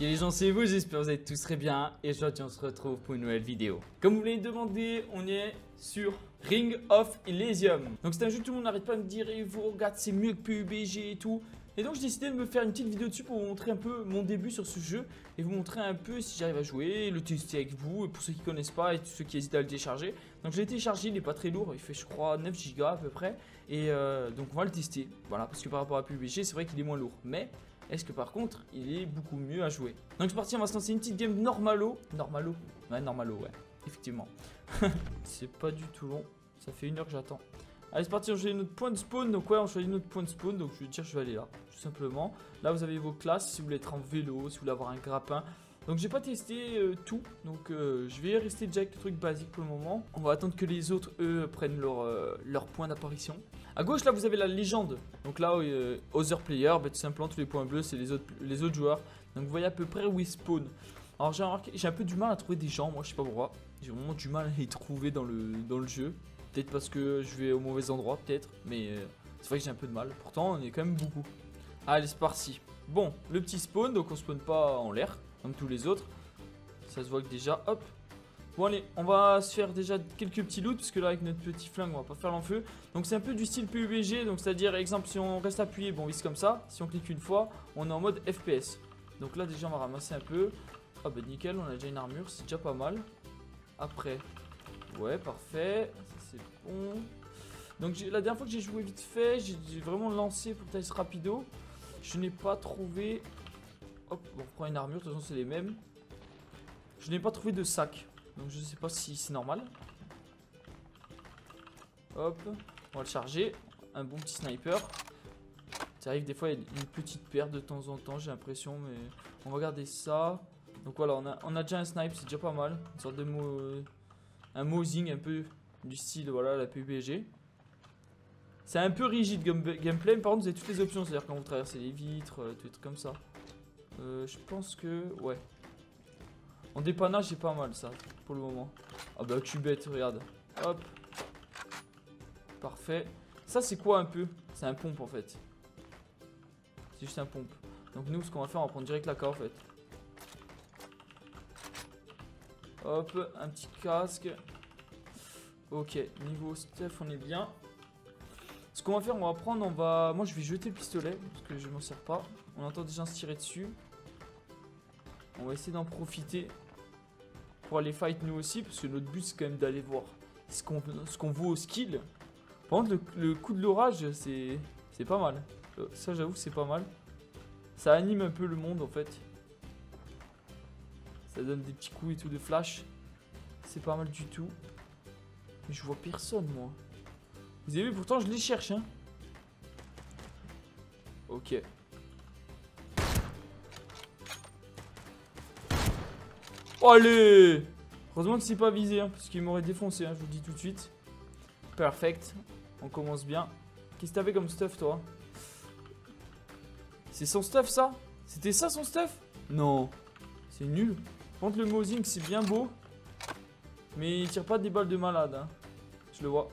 Et les gens, c'est vous, j'espère que vous êtes tous très bien et aujourd'hui on se retrouve pour une nouvelle vidéo. Comme vous l'avez demandé, on est sur Ring of Elysium. Donc c'est un jeu que tout le monde n'arrête pas de me dire, et vous regarde, c'est mieux que PUBG et tout. Et donc j'ai décidé de me faire une petite vidéo dessus pour vous montrer un peu mon début sur ce jeu et vous montrer un peu si j'arrive à jouer, le tester avec vous, et pour ceux qui ne connaissent pas et tous ceux qui hésitent à le télécharger. Donc je l'ai téléchargé, il n'est pas très lourd, il fait je crois 9 Go à peu près. Et donc on va le tester, voilà, parce que par rapport à PUBG, c'est vrai qu'il est moins lourd, mais est-ce que par contre, il est beaucoup mieux à jouer. Donc c'est parti, on va se lancer une petite game normalo, ouais, effectivement. C'est pas du tout long, ça fait 1 heure que j'attends. Allez, c'est parti, on choisit notre point de spawn. Donc ouais, on choisit notre point de spawn. Donc je vais dire, je vais aller là, tout simplement. Là vous avez vos classes, si vous voulez être en vélo, si vous voulez avoir un grappin. Donc j'ai pas testé tout. Donc je vais rester déjà avec le truc basique pour le moment. On va attendre que les autres, eux, prennent leur point d'apparition. À gauche là vous avez la légende. Donc là, other player, bah, tout simplement tous les points bleus c'est les autres joueurs. Donc vous voyez à peu près où ils spawnent. Alors j'ai remarqué, j'ai un peu du mal à trouver des gens. Moi je sais pas pourquoi, j'ai vraiment du mal à les trouver dans le jeu. Peut-être parce que je vais au mauvais endroit, peut-être. Mais c'est vrai que j'ai un peu de mal. Pourtant, on est quand même beaucoup. Allez, c'est parti. Bon, le petit spawn. Donc, on spawn pas en l'air, comme tous les autres. Ça se voit que déjà, hop. Bon, allez, on va se faire déjà quelques petits loots. Parce que là, avec notre petit flingue, on va pas faire l'enfeu. Donc, c'est un peu du style PUBG. Donc, c'est-à-dire, exemple, si on reste appuyé, bon, vise comme ça. Si on clique une fois, on est en mode FPS. Donc là, déjà, on va ramasser un peu. Ah, bah, nickel, on a déjà une armure. C'est déjà pas mal. Après... ouais, parfait, ça c'est bon. Donc la dernière fois que j'ai joué vite fait, j'ai vraiment lancé pour test rapido. Je n'ai pas trouvé... hop, on prend une armure, de toute façon c'est les mêmes. Je n'ai pas trouvé de sac, donc je ne sais pas si c'est normal. Hop, on va le charger, un bon petit sniper. Ça arrive des fois, il y a une petite perte de temps en temps, j'ai l'impression, mais... on va garder ça. Donc voilà, on a déjà un snipe, c'est déjà pas mal. Une sorte de mot... un Mozing un peu du style, voilà, la PUBG. C'est un peu rigide gameplay, mais par contre vous avez toutes les options, c'est-à-dire quand vous traversez les vitres, tout trucs comme ça. Je pense que, ouais. En dépannage, c'est pas mal ça, pour le moment. Ah bah, tu bête, regarde. Hop. Parfait. Ça, c'est quoi un peu? C'est un pompe en fait. C'est juste un pompe. Donc nous, ce qu'on va faire, on va prendre direct la K en fait. Hop, un petit casque. Ok, niveau stuff, on est bien. Ce qu'on va faire, on va prendre, on va... moi, je vais jeter le pistolet, parce que je m'en sers pas. On entend déjà se tirer dessus. On va essayer d'en profiter pour aller fight nous aussi, parce que notre but, c'est quand même d'aller voir ce qu'on voit au skill. Par contre, le coup de l'orage, c'est pas mal. Ça, j'avoue, c'est pas mal. Ça anime un peu le monde, en fait. Ça donne des petits coups et tout de flash. C'est pas mal du tout. Mais je vois personne, moi. Vous avez vu, pourtant je les cherche, hein. Ok. Allez! Heureusement que c'est pas visé, hein, parce qu'il m'aurait défoncé, hein, je vous le dis tout de suite. Perfect. On commence bien. Qu'est-ce que t'avais comme stuff, toi? C'est son stuff, ça? C'était ça, son stuff? Non. C'est nul. Par contre, le Mozing, c'est bien beau. Mais il tire pas des balles de malade, hein. Je le vois.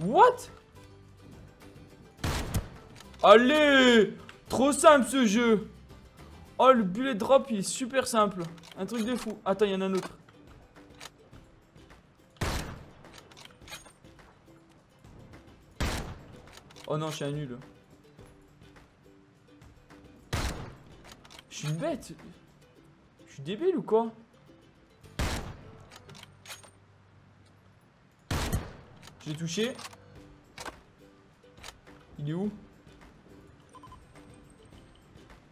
What? Allez! Trop simple ce jeu. Oh, le bullet drop, il est super simple. Un truc de fou. Attends, il y en a un autre. Oh non, je suis un nul. Je suis une bête. Je suis débile ou quoi? Je l'ai touché. Il est où?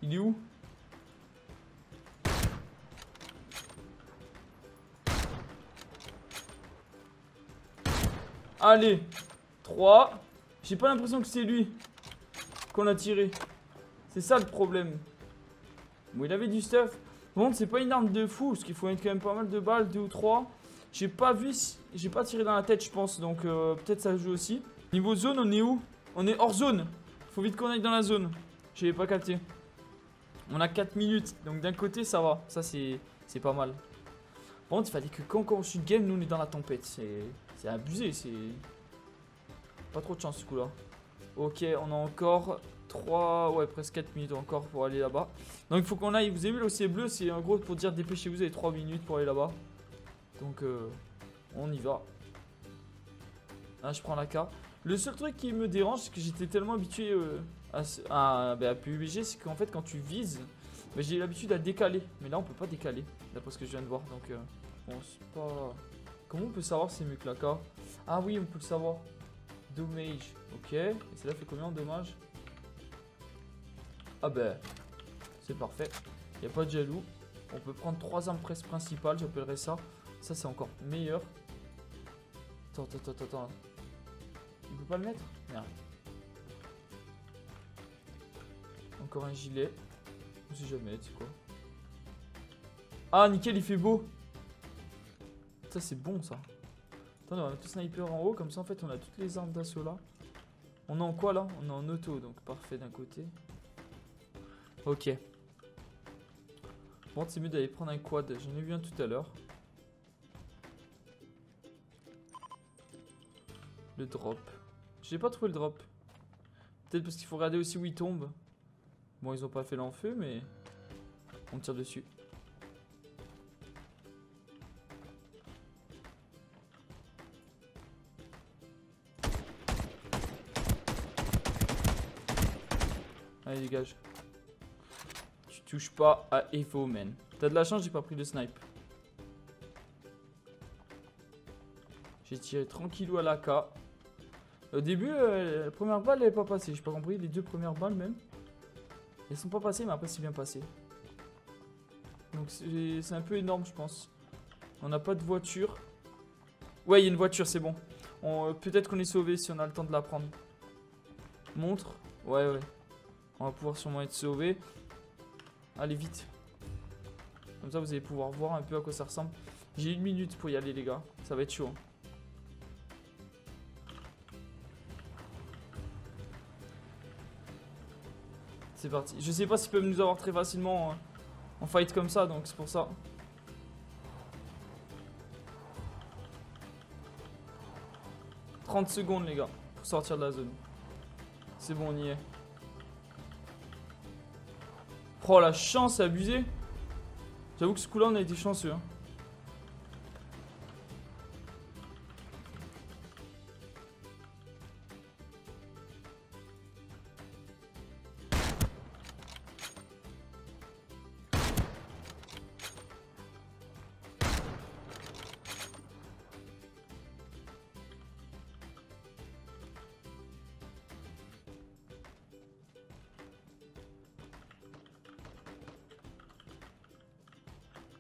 Il est où? Allez, 3. J'ai pas l'impression que c'est lui qu'on a tiré. C'est ça le problème. Bon, il avait du stuff. Bon, c'est pas une arme de fou, parce qu'il faut mettre quand même pas mal de balles, 2 ou 3. J'ai pas vu, j'ai pas tiré dans la tête, je pense. Donc peut-être ça joue aussi. Niveau zone, on est où? On est hors zone. Faut vite qu'on aille dans la zone. J'avais pas capté. On a 4 minutes, donc d'un côté ça va. Ça c'est pas mal. Par contre, il fallait que quand on commence une game, nous on est dans la tempête. C'est abusé, c'est... Pas trop de chance ce coup là. Ok, on a encore 3, ouais presque 4 minutes encore pour aller là-bas. Donc il faut qu'on aille, vous avez vu le ciel bleu, c'est en gros pour dire dépêchez-vous, vous avez 3 minutes pour aller là-bas. Donc on y va. Là je prends la carte. Le seul truc qui me dérange, c'est que j'étais tellement habitué à PUBG, c'est qu'en fait quand tu vises, bah, j'ai l'habitude à décaler. Mais là on peut pas décaler, d'après ce que je viens de voir. Donc bon, c'est pas... Comment on peut savoir si c'est mieux que la carte? Ah oui, on peut le savoir. Dommage, ok. Et celle-là fait combien de dommages? Ah ben, c'est parfait. Il n'y a pas de jaloux. On peut prendre 3 armes presses principales, j'appellerais ça. Ça, c'est encore meilleur. Attends. On peut pas le mettre? Merde. Encore un gilet. On sait jamais, tu sais quoi. Ah, nickel, il fait beau. Ça, c'est bon, ça. Attends, on va mettre le sniper en haut, comme ça en fait on a toutes les armes d'assaut là. On est en quoi là? On est en auto, donc parfait d'un côté. Ok. Bon, c'est mieux d'aller prendre un quad, j'en ai vu un tout à l'heure. Le drop. J'ai pas trouvé le drop. Peut-être parce qu'il faut regarder aussi où il tombe. Bon, ils ont pas fait l'enfeu, mais on tire dessus. Allez, dégage. Tu touches pas à Evo, man. T'as de la chance, j'ai pas pris de snipe. J'ai tiré tranquillou à l'AK. Au début, la première balle, elle est pas passée. J'ai pas compris, les deux premières balles, même. Elles sont pas passées, mais après, c'est bien passé. Donc, c'est un peu énorme, je pense. On n'a pas de voiture. Ouais, il y a une voiture, c'est bon. Peut-être qu'on est sauvé si on a le temps de la prendre. Montre. Ouais. On va pouvoir sûrement être sauvé. Allez vite. Comme ça vous allez pouvoir voir un peu à quoi ça ressemble. J'ai 1 minute pour y aller les gars. Ça va être chaud. C'est parti. Je sais pas s'ils peuvent nous avoir très facilement en fight comme ça. Donc c'est pour ça. « 30 secondes les gars. Pour sortir de la zone. C'est bon, on y est. Oh la chance, c'est abusé. J'avoue que ce coup là on a été chanceux hein.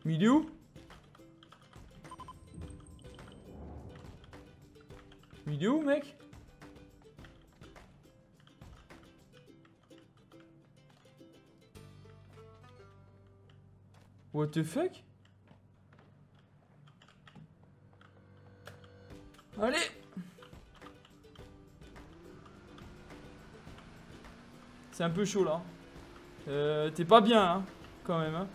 Milieu. Milieu, mec. What the fuck? Allez. C'est un peu chaud là. T'es pas bien hein, quand même hein.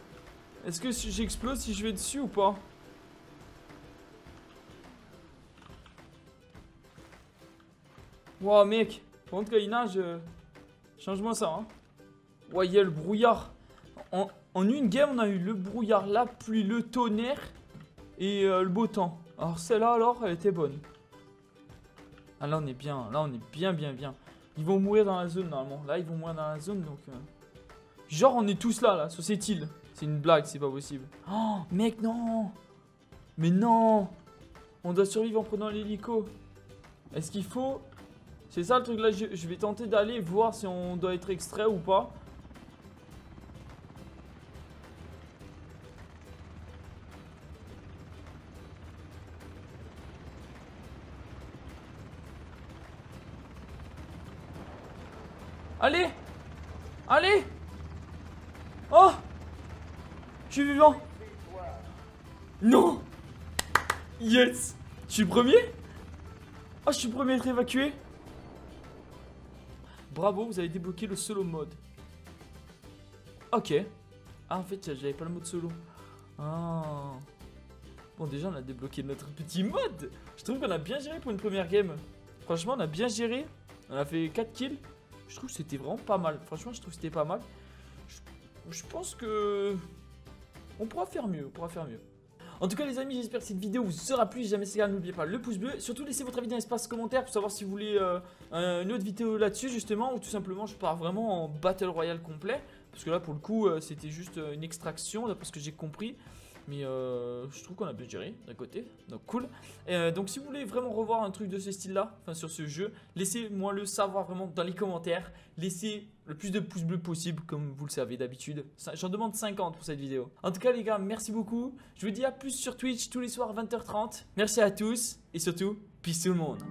Est-ce que j'explose si je vais dessus ou pas? Wow mec, par contre quand il nage, change-moi ça hein. Ouais il y a le brouillard. En une game on a eu le brouillard, la pluie, le tonnerre et le beau temps. Alors celle-là alors elle était bonne. Ah là on est bien, là on est bien. Ils vont mourir dans la zone normalement, là ils vont mourir dans la zone donc... Genre on est tous là sur cette île. C'est une blague, c'est pas possible. Oh, mec, non. Mais non. On doit survivre en prenant l'hélico. Est-ce qu'il faut... C'est ça le truc là, je vais tenter d'aller voir si on doit être extrait ou pas. Allez. Allez. Oh. Je suis vivant. Non. Yes. Je suis premier. Oh, je suis premier à être évacué. Bravo, vous avez débloqué le solo mode. Ok. Ah, en fait, j'avais pas le mode solo. Ah. Bon, déjà on a débloqué notre petit mode. Je trouve qu'on a bien géré pour une première game. Franchement on a bien géré. On a fait 4 kills. Je trouve que c'était vraiment pas mal. Franchement je trouve que c'était pas mal. Je pense que on pourra faire mieux, En tout cas les amis, j'espère que cette vidéo vous aura plu. Si jamais c'est le cas, n'oubliez pas le pouce bleu. Surtout laissez votre avis dans l'espace commentaire pour savoir si vous voulez une autre vidéo là-dessus justement. Ou tout simplement je pars vraiment en Battle Royale complet. Parce que là pour le coup c'était juste une extraction d'après ce que j'ai compris. Mais je trouve qu'on a bien géré d'un côté. Donc cool. Donc si vous voulez vraiment revoir un truc de ce style là, enfin sur ce jeu, laissez-moi le savoir vraiment dans les commentaires. Laissez le plus de pouces bleus possible comme vous le savez d'habitude. J'en demande 50 pour cette vidéo. En tout cas les gars, merci beaucoup. Je vous dis à plus sur Twitch tous les soirs 20h30. Merci à tous et surtout, peace tout le monde.